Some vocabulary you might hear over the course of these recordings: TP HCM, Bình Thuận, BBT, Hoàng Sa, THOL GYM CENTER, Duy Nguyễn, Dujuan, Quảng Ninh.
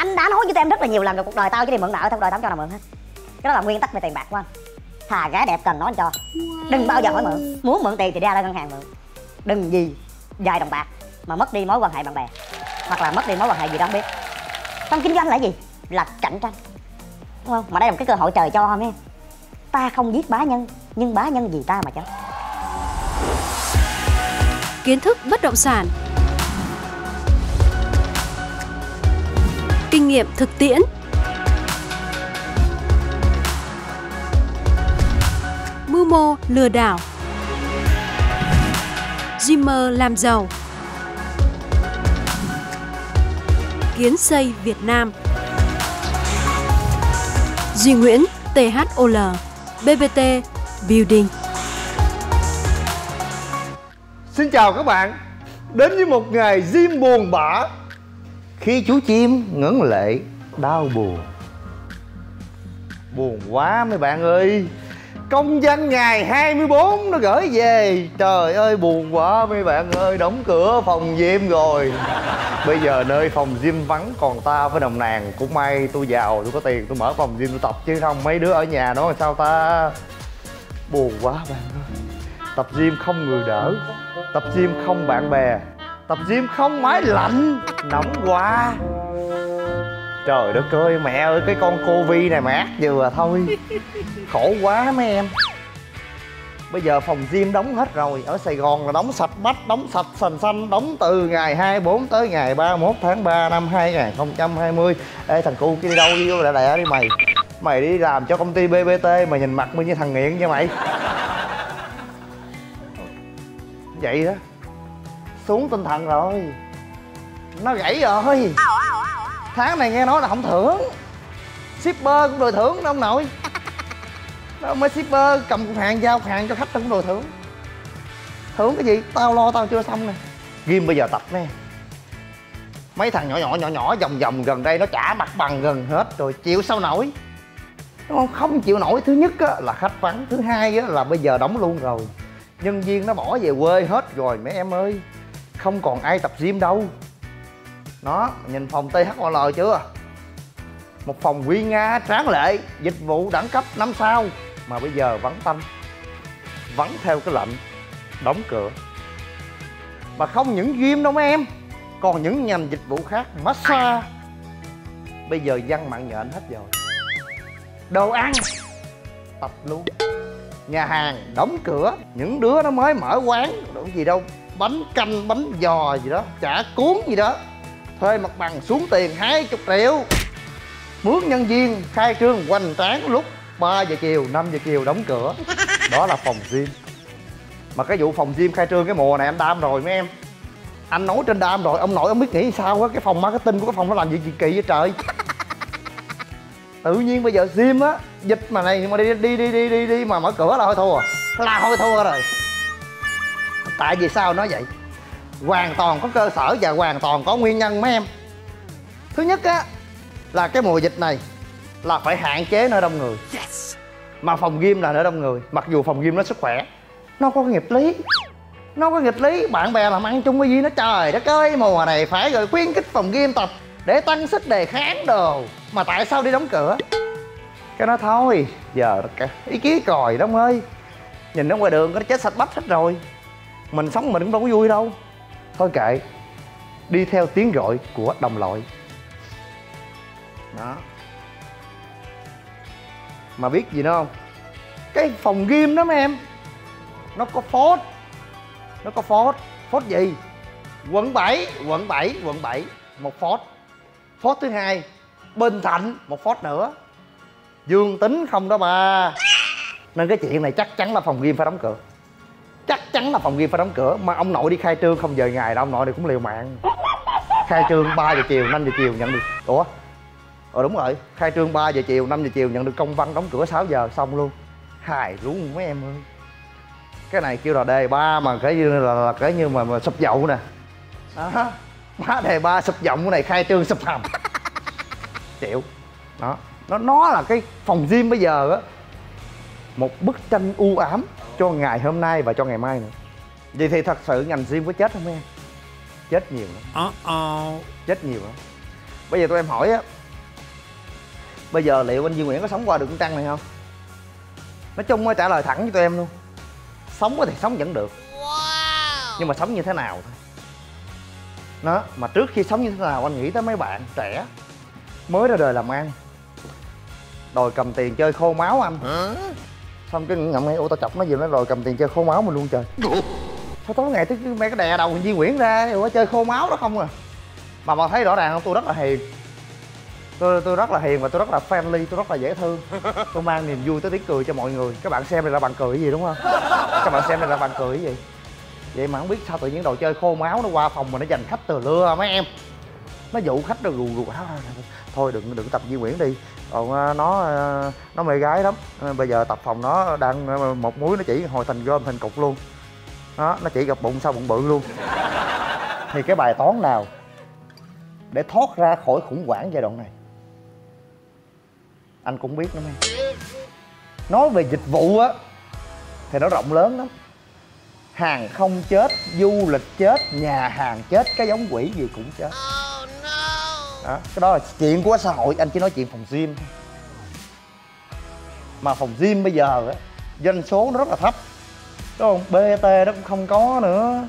Anh đã nói với tụi em rất là nhiều lần rồi, cuộc đời tao chỉ đi mượn nợ, cuộc đời tao không cho nào mượn hết. Cái đó là nguyên tắc về tiền bạc của anh. Thà gái đẹp cần nói anh cho, đừng bao giờ hỏi mượn. Muốn mượn tiền thì ra ra ngân hàng mượn, đừng vì vài đồng bạc mà mất đi mối quan hệ bạn bè, hoặc là mất đi mối quan hệ gì đó không biết. Trong kinh doanh là gì? Là cạnh tranh, đúng không? Mà đây là một cái cơ hội trời cho em. Ta không giết bá nhân, nhưng bá nhân vì ta mà chết. Kiến thức bất động sản, kinh nghiệm thực tiễn, mưu mô lừa đảo, gymer làm giàu, Kiến xây Việt Nam. Duy Nguyễn, THOL, BBT Building. Xin chào các bạn, đến với một ngày gym buồn bã. Khi chú chim ngấn lệ đau buồn. Buồn quá mấy bạn ơi. Công văn ngày 24 nó gửi về. Trời ơi buồn quá mấy bạn ơi. Đóng cửa phòng gym rồi. Bây giờ nơi phòng gym vắng, còn ta phải nồng nàn. Cũng may tôi giàu, tôi có tiền, tôi mở phòng gym tôi tập. Chứ không mấy đứa ở nhà nó làm sao ta. Buồn quá bạn ơi. Tập gym không người đỡ, tập gym không bạn bè, tập gym không máy lạnh. Nóng quá. Trời đất ơi mẹ ơi, cái con Covid này mà ác vừa thôi. Khổ quá mấy em. Bây giờ phòng gym đóng hết rồi. Ở Sài Gòn là đóng sạch bách, đóng sạch sành xanh. Đóng từ ngày 24 tới ngày 31 tháng 3 năm 2020. Ê thằng cu kia đi đâu đi lẹ lẹ đi mày. Mày đi làm cho công ty BBT mà nhìn mặt mình như thằng nghiện nha mày. Vậy đó. Xuống tinh thần rồi. Nó gãy rồi. Tháng này nghe nói là không thưởng. Shipper cũng đòi thưởng đó ông nội. Đó, mới shipper cầm cục hàng giao hàng cho khách cũng đòi thưởng. Thưởng cái gì? Tao lo tao chưa xong nè. Gym bây giờ tập nè. Mấy thằng nhỏ vòng vòng gần đây nó trả mặt bằng gần hết rồi, chịu sao nổi. Đúng không? Không chịu nổi. Thứ nhất á, là khách vắng. Thứ hai á, là bây giờ đóng luôn rồi. Nhân viên nó bỏ về quê hết rồi mấy em ơi. Không còn ai tập gym đâu. Nó nhìn phòng THOL chưa? Một phòng nguy nga tráng lệ, dịch vụ đẳng cấp 5 sao. Mà bây giờ vắng tanh. Vắng theo cái lệnh đóng cửa. Mà không những gym đâu mấy em, còn những ngành dịch vụ khác. Massage bây giờ văng mạng nhện hết rồi. Đồ ăn tập luôn. Nhà hàng đóng cửa. Những đứa nó mới mở quán đồ gì đâu, bánh canh, bánh giò gì đó, chả cuốn gì đó, thuê mặt bằng xuống tiền 20 triệu, mướn nhân viên, khai trương hoành tráng lúc 3 giờ chiều, 5 giờ chiều đóng cửa. Đó là phòng gym. Mà cái vụ phòng gym khai trương cái mùa này anh đam rồi mấy em. Anh nói trên đam rồi, ông nội ông biết nghĩ sao á. Cái phòng marketing của cái phòng nó làm gì kỳ vậy trời. Tự nhiên bây giờ gym á, dịch mà này mà đi mà mở cửa là thôi thua. Là thôi thua rồi. Tại vì sao nó vậy? Hoàn toàn có cơ sở và hoàn toàn có nguyên nhân mấy em. Thứ nhất á, là cái mùa dịch này là phải hạn chế nơi đông người. Yes. Mà phòng gym là nơi đông người. Mặc dù phòng gym nó sức khỏe, nó có nghịch lý. Nó có nghịch lý, bạn bè làm ăn chung với gì nó trời đất ơi. Mùa này phải rồi khuyến khích phòng gym tập để tăng sức đề kháng đồ. Mà tại sao đi đóng cửa? Cái nó thôi, giờ ý kiến còi đó ông ơi. Nhìn nó ngoài đường nó chết sạch bách hết rồi. Mình sống mình cũng đâu có vui đâu. Thôi kệ, đi theo tiếng gọi của đồng loại. Đó. Mà biết gì nữa không? Cái phòng gym đó mấy em, nó có phốt. Nó có phốt. Phốt gì? Quận 7 một phốt. Phốt thứ hai Bình Thạnh một phốt nữa. Dương tính không đó bà. Nên cái chuyện này chắc chắn là phòng gym phải đóng cửa. Chắc chắn là phòng gym phải đóng cửa. Mà ông nội đi khai trương không giờ ngày đâu. Ông nội này cũng liều mạng. Khai trương 3 giờ chiều, 5 giờ chiều nhận được. Ủa? Đúng rồi, khai trương 3 giờ chiều, 5 giờ chiều nhận được công văn đóng cửa 6 giờ xong luôn. Hài luôn mấy em ơi. Cái này kêu là đề 3 mà cái như là cái như mà sụp dậu nè. Đó. Má đề 3 sụp dậu cái này khai trương sụp hầm. Chịu. Đó. Nó là cái phòng gym bây giờ á. Một bức tranh u ám cho ngày hôm nay và cho ngày mai nữa. Vậy thì thật sự ngành gym có chết không em? Chết nhiều lắm. Chết nhiều lắm. Bây giờ tụi em hỏi á, bây giờ liệu anh Duy Nguyễn có sống qua được con trăng này không? Nói chung mới trả lời thẳng với tụi em luôn, sống có thể sống vẫn được. Wow. Nhưng mà sống như thế nào thôi. Nó mà trước khi sống như thế nào anh nghĩ tới mấy bạn trẻ mới ra đời làm ăn, đòi cầm tiền chơi khô máu anh. Xong cái ngậm ngay ô tao chọc nó gì nó rồi cầm tiền chơi khô máu mình luôn trời. Sao tối ngày tới mẹ cái đè đầu Duy Nguyễn ra quá chơi khô máu đó không à. Mà thấy rõ ràng không, tôi rất là hiền. Tôi rất là hiền và tôi rất là friendly, tôi rất là dễ thương. Tôi mang niềm vui tới tiếng cười cho mọi người. Các bạn xem này là bạn cười cái gì đúng không? Các bạn xem này là bạn cười cái gì? Vậy mà không biết sao tự nhiên đồ chơi khô máu nó qua phòng mà nó giành khách từ lưa mấy em. Nó dụ khách rồi rù rù. Thôi đừng tập Duy Nguyễn đi. Còn nó mê gái lắm. Bây giờ tập phòng nó đang một múi nó chỉ hồi thành gom thành cục luôn. Đó, nó chỉ gặp bụng sau bụng bự luôn. Thì cái bài toán nào để thoát ra khỏi khủng hoảng giai đoạn này anh cũng biết lắm em. Nói về dịch vụ á thì nó rộng lớn lắm. Hàng không chết, du lịch chết, nhà hàng chết, cái giống quỷ gì cũng chết. Đó, cái đó là chuyện của xã hội, anh chỉ nói chuyện phòng gym. Mà phòng gym bây giờ á, doanh số nó rất là thấp, đúng không? BT nó cũng không có nữa.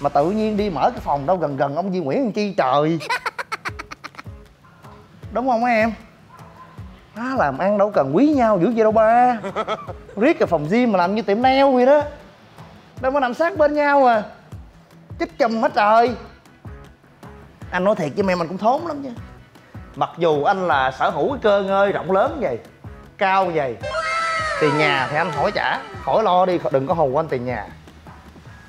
Mà tự nhiên đi mở cái phòng đâu gần gần ông Duy Nguyễn chi trời. Đúng không mấy em? Má làm ăn đâu cần quý nhau dữ vậy đâu ba. Riết cái phòng gym mà làm như tiệm nail vậy đó. Đâu có nằm sát bên nhau à. Chích chùm hết trời. Anh nói thiệt với em, anh cũng thốn lắm nha. Mặc dù anh là sở hữu cái cơ ngơi rộng lớn vậy, cao vậy, tiền nhà thì anh hỏi trả, khỏi lo đi, đừng có hù anh tiền nhà.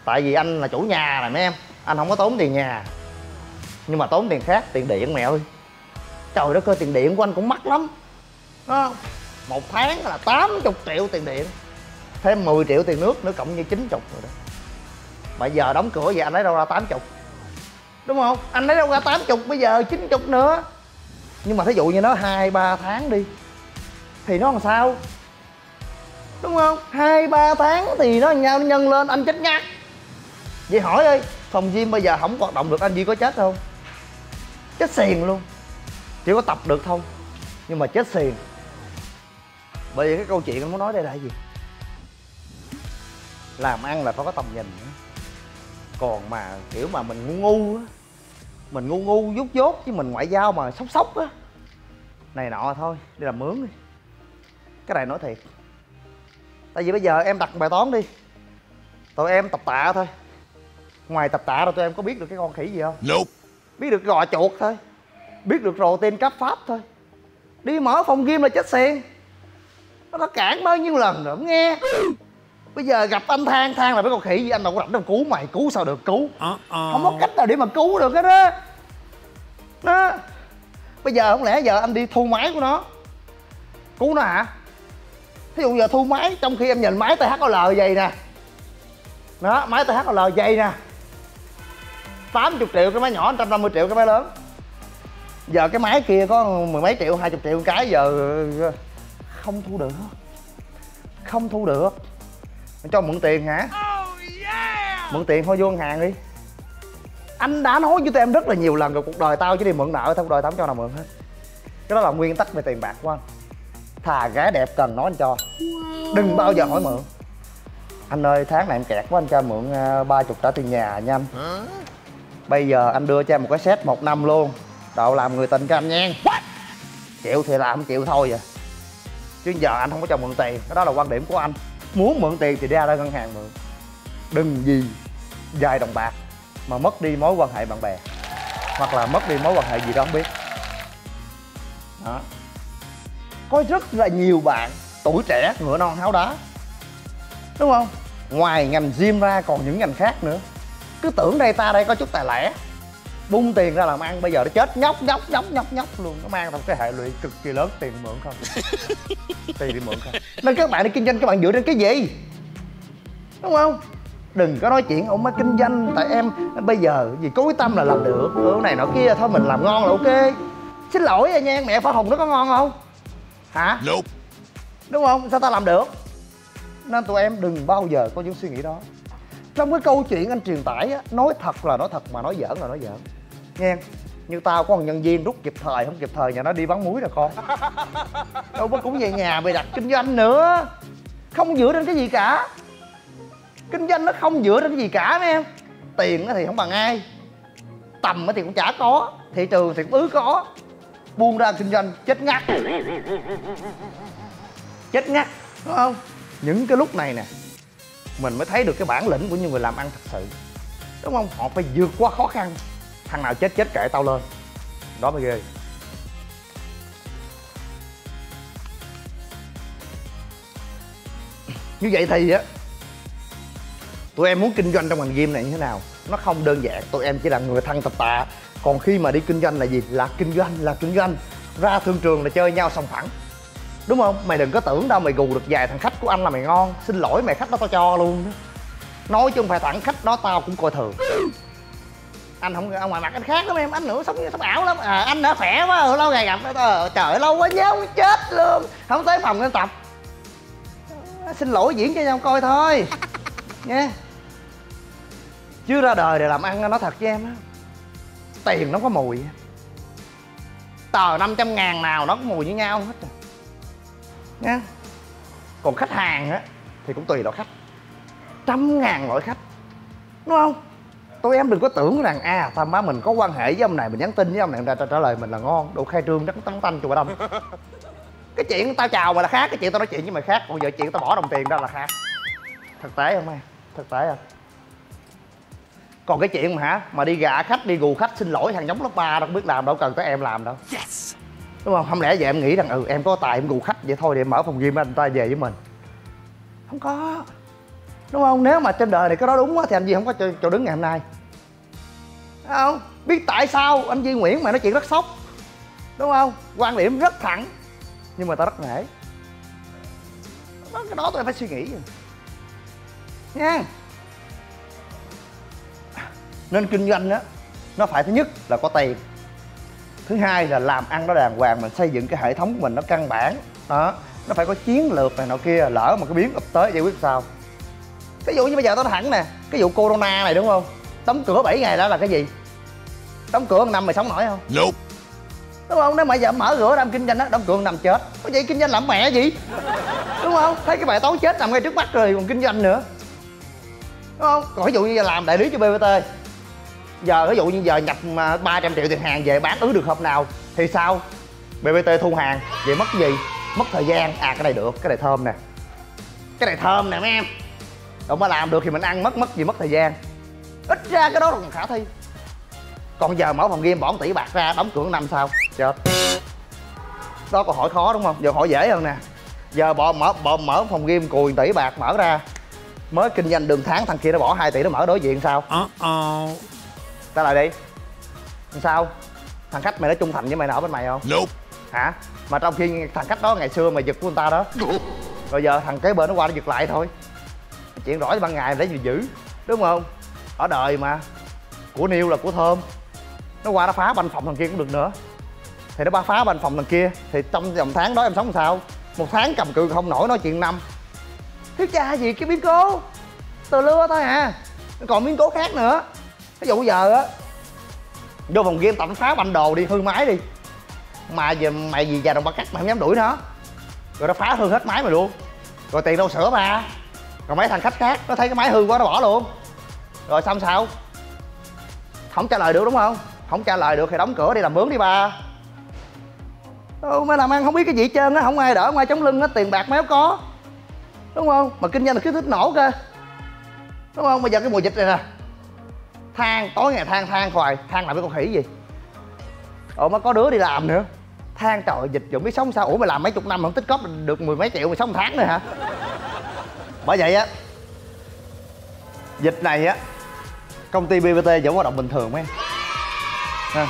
Tại vì anh là chủ nhà này mấy em, anh không có tốn tiền nhà. Nhưng mà tốn tiền khác, tiền điện mẹ ơi. Trời đất ơi, tiền điện của anh cũng mắc lắm. Đó, một tháng là 80 triệu tiền điện, thêm 10 triệu tiền nước nữa, cộng như 90 rồi đó. Mà giờ đóng cửa vậy anh lấy đâu ra 80? Đúng không? Anh lấy đâu ra 80, bây giờ 90 nữa. Nhưng mà thí dụ như nó 2-3 tháng đi thì nó làm sao? Đúng không? 2-3 tháng thì nó nhau nó nhân lên, anh chết ngắt. Vậy hỏi ơi, phòng gym bây giờ không hoạt động được anh Duy có chết không? Chết xiền luôn. Chỉ có tập được thôi, nhưng mà chết xiền. Bởi vì cái câu chuyện anh muốn nói đây là gì? Làm ăn là phải có tầm nhìn. Còn mà kiểu mà mình ngu á, mình ngu dốt dốt chứ mình ngoại giao mà sốc á này nọ thôi, đi làm mướn đi. Cái này nói thiệt. Tại vì bây giờ em đặt bài toán đi, tụi em tập tạ thôi. Ngoài tập tạ rồi tụi em có biết được cái con khỉ gì không? Nope. Biết được gò chuột thôi, biết được rồ tên cáp pháp thôi. Đi mở phòng gym là chết xiên. Nó đã cản bao nhiêu lần rồi không nghe. Bây giờ gặp anh than là mấy con khỉ gì, anh đâu có rảnh đâu cứu mày, cứu sao được cứu. Không có cách nào để mà cứu được hết á. Đó. Bây giờ không lẽ giờ anh đi thu máy của nó, cứu nó hả? Thí dụ giờ thu máy, trong khi em nhìn máy THOL vậy nè. Đó, máy THOL vậy nè, 80 triệu cái máy nhỏ, 150 triệu cái máy lớn. Giờ cái máy kia có mười mấy triệu, 20 triệu cái, giờ không thu được. Không thu được. Cho mượn tiền hả? Oh, yeah. Mượn tiền thôi, vô ngân hàng đi. Anh đã nói với tụi em rất là nhiều lần rồi, cuộc đời tao chỉ đi mượn nợ, tao cuộc đời tao không cho nào mượn hết. Cái đó là nguyên tắc về tiền bạc của anh. Thà gái đẹp cần nói anh cho, đừng bao giờ hỏi mượn. Anh ơi tháng này em kẹt quá anh cho mượn 30 trả tiền nhà nhanh. Bây giờ anh đưa cho em một cái set 1 năm luôn. Đậu làm người tình cho anh nha. Chịu thì làm, không chịu thôi vậy. Chứ giờ anh không có cho mượn tiền, cái đó là quan điểm của anh. Muốn mượn tiền thì ra ngân hàng mượn. Đừng vì vài đồng bạc mà mất đi mối quan hệ bạn bè, hoặc là mất đi mối quan hệ gì đó không biết. Đó. Có rất là nhiều bạn tuổi trẻ ngựa non háo đá, đúng không? Ngoài ngành gym ra còn những ngành khác nữa. Cứ tưởng đây ta đây có chút tài lẻ, bung tiền ra làm ăn, bây giờ nó chết nhóc luôn. Nó mang ra một cái hệ lụy cực kỳ lớn, tiền mượn không. Tiền đi mượn không. Nên các bạn đi kinh doanh các bạn dựa trên cái gì? Đúng không? Đừng có nói chuyện ông mới kinh doanh tại em bây giờ vì cố tâm là làm được, cái này nọ kia thôi mình làm ngon là ok. Xin lỗi anh nha, mẹ phở hùng nó có ngon không? Hả? Nope. Đúng không? Sao ta làm được? Nên tụi em đừng bao giờ có những suy nghĩ đó. Trong cái câu chuyện anh truyền tải á, nói thật là nói thật mà nói giỡn là nói giỡn. Nghe Như tao có một nhân viên rút kịp thời, không kịp thời nhà nó đi bán muối rồi con. Đâu có cũng về nhà bày đặt kinh doanh nữa. Không dựa trên cái gì cả. Kinh doanh nó không dựa trên cái gì cả mấy em. Tiền thì không bằng ai, tầm thì cũng chả có, thị trường thì cũng ứ có. Buông ra kinh doanh chết ngắt. Chết ngắt, đúng không? Những cái lúc này nè mình mới thấy được cái bản lĩnh của những người làm ăn thật sự, đúng không? Họ phải vượt qua khó khăn. Thằng nào chết kệ tao lên, đó mới ghê. Như vậy thì á, tụi em muốn kinh doanh trong ngành gym này như thế nào? Nó không đơn giản, tụi em chỉ là người thân tập tạ. Còn khi mà đi kinh doanh là gì? Là kinh doanh, là kinh doanh. Ra thương trường là chơi nhau sòng phẳng, đúng không? Mày đừng có tưởng đâu mày gù được vài thằng khách của anh là mày ngon. Xin lỗi mày, khách đó tao cho luôn đó. Nói chứ không phải thẳng khách đó tao cũng coi thường. Anh không, ngoài mặt anh khác lắm em, anh nữa sống ảo lắm. À, anh đã khỏe quá, lâu ngày gặp, trời ơi, lâu quá nhớ không chết luôn. Không tới phòng nên tập. Xin lỗi, diễn cho nhau coi thôi nha. Chứ ra đời để làm ăn, nói thật với em á, tiền nó có mùi. Tờ 500 ngàn nào nó có mùi với nhau hết rồi nha. Còn khách hàng á thì cũng tùy loại khách, trăm ngàn loại khách, đúng không? Tụi em đừng có tưởng rằng à, tao má mình có quan hệ với ông này, mình nhắn tin với ông này người ta trả lời mình là ngon. Đồ khai trương rất tắn tanh cho bà đông. Cái chuyện tao chào mày là khác, cái chuyện tao nói chuyện với mày khác. Còn giờ chuyện tao bỏ đồng tiền ra là khác. Thực tế không em? Thực tế không? Còn cái chuyện mà hả, mà đi gạ khách, đi gù khách, xin lỗi thằng giống lớp 3 đâu biết làm, đâu cần tới em làm đâu. Yes. Đúng không? Không lẽ vậy em nghĩ rằng ừ em có tài em gù khách vậy thôi để em mở phòng gym anh ta về với mình? Không có, đúng không? Nếu mà trên đời này cái đó đúng quá thì anh Duy không có chỗ đứng ngày hôm nay, đúng không? Biết tại sao anh Duy Nguyễn mà nói chuyện rất sốc, đúng không? Quan điểm rất thẳng, nhưng mà tao rất nể. Cái đó tụi em phải suy nghĩ rồi nha. Nên kinh doanh á, nó phải thứ nhất là có tiền, thứ hai là làm ăn nó đàng hoàng, mình xây dựng cái hệ thống của mình nó căn bản đó. Nó phải có chiến lược này nọ kia, lỡ mà cái biến ập tới giải quyết sao. Ví dụ như bây giờ tao nói thẳng nè, cái vụ corona này đúng không? Đóng cửa 7 ngày đó là cái gì? Đóng cửa 1 năm mày sống nổi không? Nope. Đúng không? Nếu mà giờ mở cửa làm kinh doanh đó, đóng cửa 1 năm chết. Có vậy kinh doanh làm mẹ gì? Đúng không? Thấy cái bài toán chết nằm ngay trước mắt rồi còn kinh doanh nữa, đúng không? Còn ví dụ như làm đại lý cho BBT, giờ ví dụ như giờ nhập 300 triệu tiền hàng về bán ứ được hộp nào thì sao? BBT thu hàng, vậy mất gì? Mất thời gian. À cái này được, cái này thơm nè, cái này thơm nè mấy em. Đâu mà làm được thì mình ăn, mất gì mất thời gian. Ít ra cái đó là còn khả thi. Còn giờ mở phòng game bỏ 1 tỷ bạc ra đóng cửa năm sao? Chết. Đó câu hỏi khó đúng không? Giờ hỏi dễ hơn nè. Giờ mở phòng game cùi 1 tỷ bạc mở ra, mới kinh doanh đường tháng thằng kia nó bỏ 2 tỷ nó mở đối diện sao? Ta lại đi. Sao? Thằng khách mày nó trung thành với mày, nó ở bên mày không? Nope. Hả? Mà trong khi thằng khách đó ngày xưa mày giật của người ta đó, rồi giờ thằng kế bên nó qua nó giật lại thôi. Chuyện rỗi ban ngày để gì giữ, đúng không? Ở đời mà, của niêu là của thơm. Nó qua nó phá banh phòng thằng kia cũng được nữa. Thì nó ba phá banh phòng thằng kia thì trong vòng tháng đó em sống sao? 1 tháng cầm cự không nổi nói chuyện năm. Thiếu cha gì cái biến cố, từ lưa thôi à. Còn biến cố khác nữa. Ví dụ giờ á, vô phòng game tập phá banh đồ đi, hư máy đi. Mà mày vì già đồng bạc cắt mày không dám đuổi nó. Rồi nó phá hư hết máy mày luôn. Rồi tiền đâu sửa ba. Còn mấy thằng khách khác nó thấy cái máy hư quá nó bỏ luôn. Rồi xong sao? Không trả lời được đúng không? Không trả lời được thì đóng cửa đi làm mướn đi ba. Đâu mà làm ăn không biết cái gì hết trơn á, không ai đỡ ngoài chống lưng á, tiền bạc méo có, đúng không? Mà kinh doanh là kích thích nổ cơ, đúng không? Bây giờ cái mùa dịch này nè, than tối ngày than hoài, than làm cái con khỉ gì. Mà có đứa đi làm nữa than trời ơi, dịch dụng biết sống sao. Ủa mày làm mấy chục năm không tích cóp được mười mấy triệu mày sống 1 tháng nữa hả? Bởi vậy á, dịch này á, công ty BBT vẫn hoạt động bình thường em à,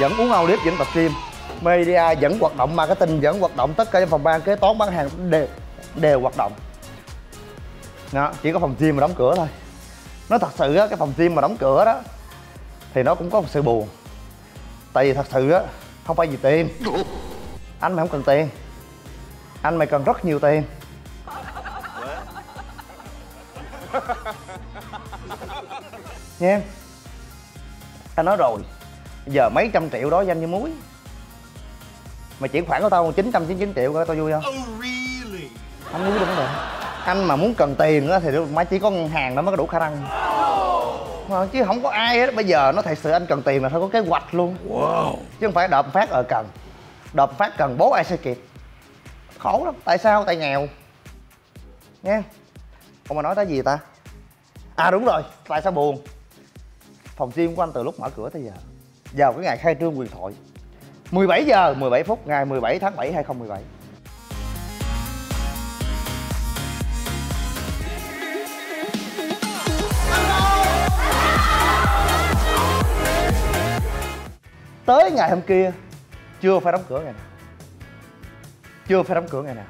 vẫn uống ao liếp, vẫn tập gym, media vẫn hoạt động, marketing vẫn hoạt động, tất cả trong phòng ban kế toán bán hàng đều hoạt động đó. Chỉ có phòng gym mà đóng cửa thôi. Nó thật sự á, cái phòng gym mà đóng cửa đó thì nó cũng có một sự buồn. Tại vì thật sự á, không phải vì tiền. Anh mày không cần tiền, anh mày cần rất nhiều tiền. Nha em, anh nói rồi, Giờ mấy trăm triệu đó danh như muối. Mà chuyển khoản của tao 999 triệu coi tao vui không? Oh, really? Không vui đúng rồi. Anh mà muốn cần tiền thì mà chỉ có ngân hàng đó mới có đủ khả năng. Mà chứ không có ai hết. Bây giờ nó thật sự anh cần tiền mà phải có kế hoạch luôn. Wow. Chứ không phải đợt phát ở cần. Đợt phát cần bố ai sẽ kịp. Khổ lắm. Tại sao? Tại nghèo. Nha. Ông mà nói tới gì ta? À đúng rồi. Tại sao buồn? Phòng gym của anh từ lúc mở cửa tới giờ, vào cái ngày khai trương quyền thoại 17 giờ 17 phút ngày 17 tháng 7 2017. Tới ngày hôm kia chưa phải đóng cửa ngày nào. Chưa phải đóng cửa ngày nào.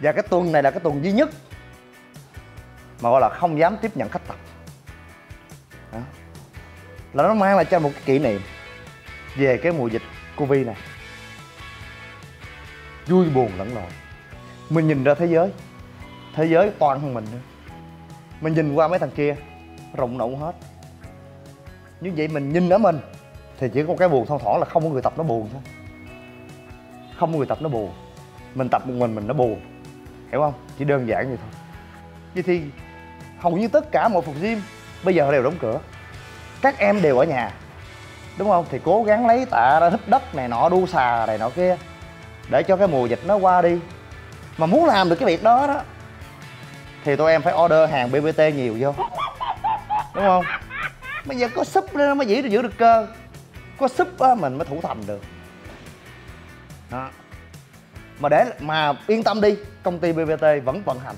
Và cái tuần này là cái tuần duy nhất mà gọi là không dám tiếp nhận khách tập. Đó. Là nó mang lại cho một cái kỷ niệm về cái mùa dịch Covid này. Vui buồn lẫn lộn. Mình nhìn ra thế giới. Thế giới toàn hơn mình nữa. Mình nhìn qua mấy thằng kia rụng nụ hết. Như vậy mình nhìn ở mình thì chỉ có cái buồn thoang thoảng là không có người tập nó buồn thôi. Không có người tập nó buồn. Mình tập một mình nó buồn. Hiểu không? Chỉ đơn giản vậy thôi. Vậy thì hầu như tất cả mọi phòng gym bây giờ đều đóng cửa. Các em đều ở nhà, đúng không? Thì cố gắng lấy tạ ra hít đất này nọ, đu xà này nọ kia, để cho cái mùa dịch nó qua đi. Mà muốn làm được cái việc đó đó thì tụi em phải order hàng BBT nhiều vô, đúng không? Bây giờ có súp nó mới giữ được cơ. Có súp á mình mới thủ thành được đó. Mà để mà yên tâm đi, công ty BBT vẫn vận hành.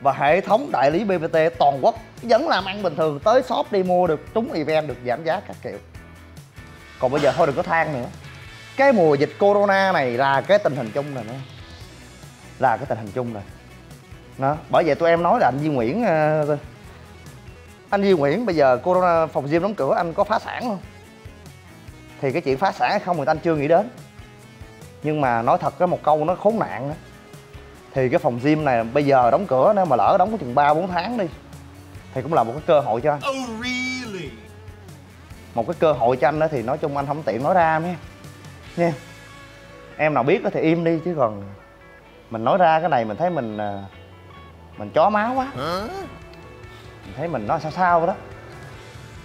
Và hệ thống đại lý BBT toàn quốc vẫn làm ăn bình thường. Tới shop đi mua được, trúng event được giảm giá các kiểu. Còn bây giờ thôi đừng có than nữa. Cái mùa dịch corona này là cái tình hình chung rồi đó. Là cái tình hình chung rồi đó. Bởi vậy tụi em nói là anh Duy Nguyễn. Anh Duy Nguyễn bây giờ corona phòng gym đóng cửa, anh có phá sản không? Thì cái chuyện phá sản hay không thì anh chưa nghĩ đến. Nhưng mà nói thật cái một câu nó khốn nạn đó. Thì cái phòng gym này bây giờ đóng cửa, nếu mà lỡ đóng có chừng 3-4 tháng đi thì cũng là một cái cơ hội cho anh. Oh, really? Một cái cơ hội cho anh đó, thì nói chung anh không tiện nói ra nha. Nha. Em nào biết thì im đi, chứ còn mình nói ra cái này mình thấy mình chó máu quá. Mình thấy mình nói sao sao đó.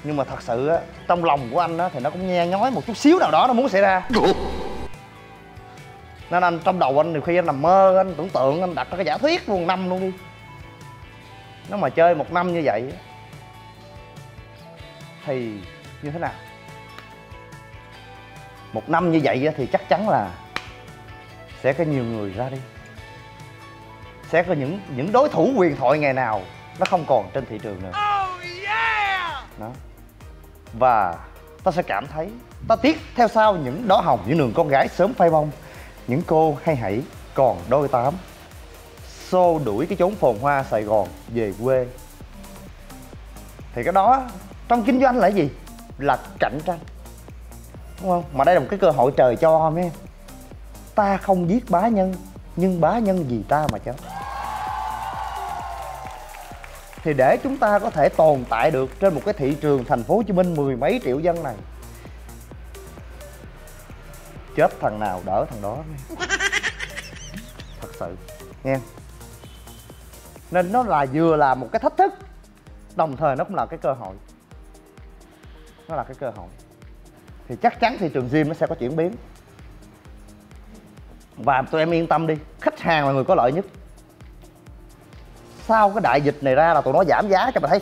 Nhưng mà thật sự trong lòng của anh đó, thì nó cũng nhe nhói một chút xíu nào đó nó muốn xảy ra. Nên anh trong đầu anh nhiều khi anh nằm mơ, anh tưởng tượng, anh đặt ra cái giả thuyết luôn năm luôn đi. Nó mà chơi một năm như vậy thì như thế nào? Một năm như vậy thì chắc chắn là sẽ có nhiều người ra đi. Sẽ có những đối thủ huyền thoại ngày nào nó không còn trên thị trường nữa. Đó. Và ta sẽ cảm thấy, ta tiếc theo sau những đóa hồng, những đường con gái sớm phai bông. Những cô hay hãy còn đôi tám, xô đuổi cái chốn phồn hoa Sài Gòn về quê. Thì cái đó trong kinh doanh là gì? Là cạnh tranh, đúng không? Mà đây là một cái cơ hội trời cho mấy em. Ta không giết bá nhân, nhưng bá nhân vì ta mà chết. Thì để chúng ta có thể tồn tại được trên một cái thị trường thành phố Hồ Chí Minh mười mấy triệu dân này, chết thằng nào đỡ thằng đó. Thật sự nghe. Nên nó là vừa là một cái thách thức, đồng thời nó cũng là cái cơ hội. Nó là cái cơ hội. Thì chắc chắn thị trường gym nó sẽ có chuyển biến. Và tụi em yên tâm đi, khách hàng là người có lợi nhất. Sau cái đại dịch này ra là tụi nó giảm giá cho mà thấy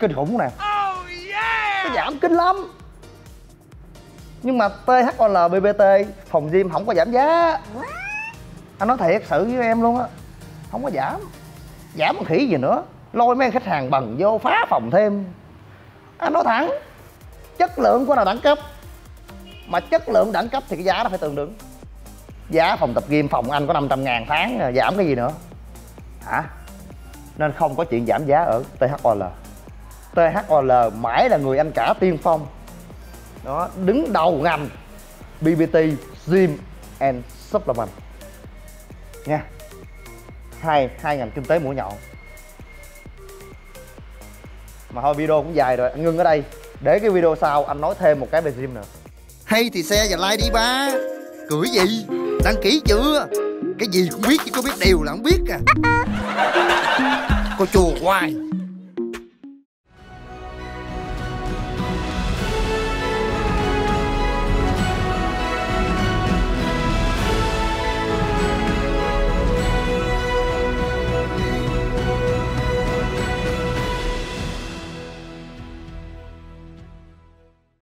kinh khủng nè. Oh, yeah. Nó giảm kinh lắm. Nhưng mà THOL BBT phòng gym không có giảm giá. Anh nói thiệt sự với em luôn á. Không có giảm. Giảm một khỉ gì nữa. Lôi mấy khách hàng bằng vô phá phòng thêm. Anh nói thẳng. Chất lượng của nó đẳng cấp. Mà chất lượng đẳng cấp thì cái giá nó phải tương đương. Giá phòng tập gym phòng anh có 500.000 tháng, giảm cái gì nữa hả? Nên không có chuyện giảm giá ở THOL. THOL mãi là người anh cả tiên phong. Đó, đứng đầu ngành BBT, Gym and Supplement nha. Hai ngành kinh tế mũi nhọn. Mà thôi video cũng dài rồi, ngưng ở đây. để cái video sau anh nói thêm một cái về gym nữa. Hay thì share và like đi ba. Cười gì? Đăng ký chưa? Cái gì cũng biết, chỉ có biết điều là không biết à. Cô chùa hoài.